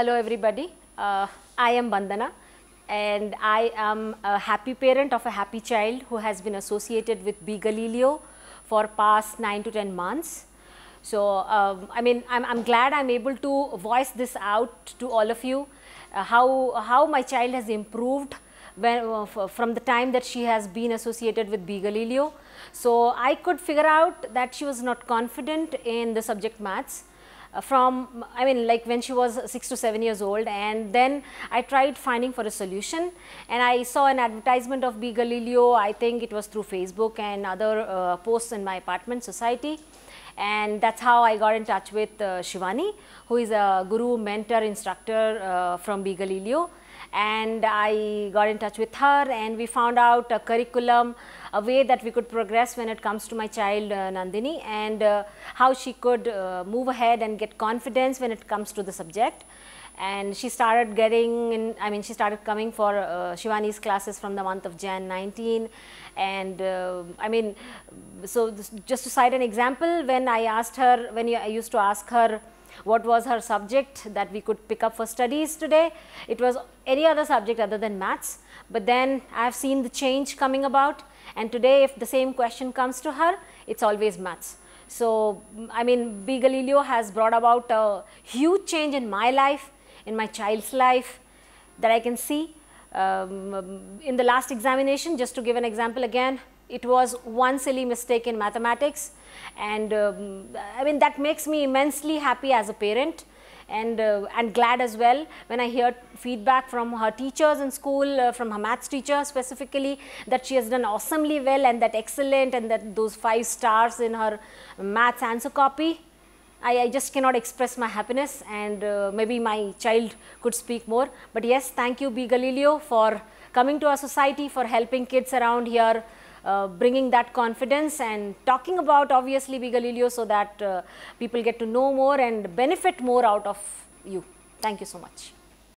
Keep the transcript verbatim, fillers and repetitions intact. Hello everybody, uh, I am Bandana and I am a happy parent of a happy child who has been associated with beGalileo for past nine to ten months. So, um, I mean, I'm, I'm glad I'm able to voice this out to all of you, uh, how, how my child has improved when, uh, from the time that she has been associated with beGalileo. So, I could figure out that she was not confident in the subject maths. From, I mean, like when she was six to seven years old, and then I tried finding for a solution and I saw an advertisement of beGalileo. I think it was through Facebook and other uh, posts in my apartment society, and that's how I got in touch with uh, Shivani, who is a guru, mentor, instructor uh, from beGalileo, and I got in touch with her and we found out a curriculum, a way that we could progress when it comes to my child uh, Nandini, and uh, how she could uh, move ahead and get confidence when it comes to the subject. And she started getting in, I mean she started coming for uh, Shivani's classes from the month of January nineteen, and uh, I mean, so this, just to cite an example, when I asked her, when I used to ask her what was her subject that we could pick up for studies today, it was any other subject other than maths. But then I have seen the change coming about, and today if the same question comes to her, it's always maths. So, I mean, beGalileo has brought about a huge change in my life, in my child's life, that I can see. Um, in the last examination, just to give an example again, it was one silly mistake in mathematics, and um, I mean that makes me immensely happy as a parent, and uh, and glad as well when I hear feedback from her teachers in school, uh, from her maths teacher specifically, that she has done awesomely well and that excellent and that those five stars in her maths answer copy. I, I just cannot express my happiness, and uh, maybe my child could speak more. But yes, thank you beGalileo for coming to our society, for helping kids around here, Uh, bringing that confidence and talking about obviously beGalileo, so that uh, people get to know more and benefit more out of you. Thank you so much.